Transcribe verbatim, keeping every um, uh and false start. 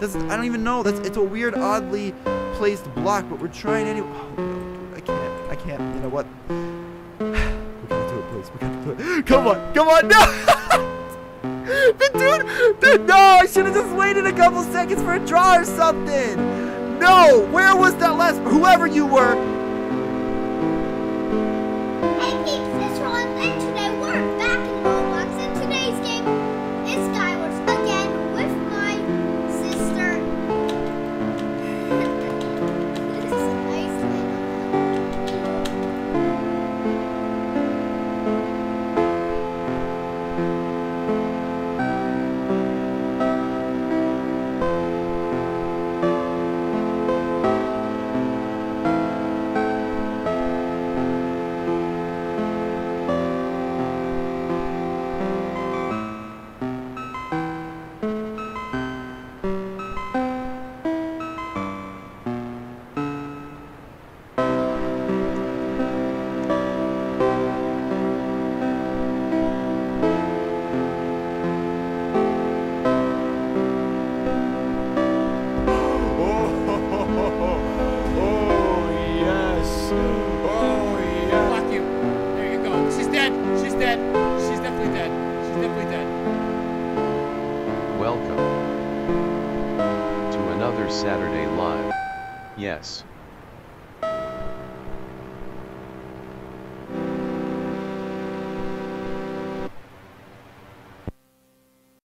That's, I don't even know. That's, it's a weird, oddly placed block, but we're trying anyway. Oh, no, dude, I can't. I can't. You know what? We gotta do it, please. We gotta do it. Come on. Come on. No. But dude, dude, no. I should have just waited a couple seconds for a draw or something. No. Where was that last? Whoever you were. Saturday Live. Yes.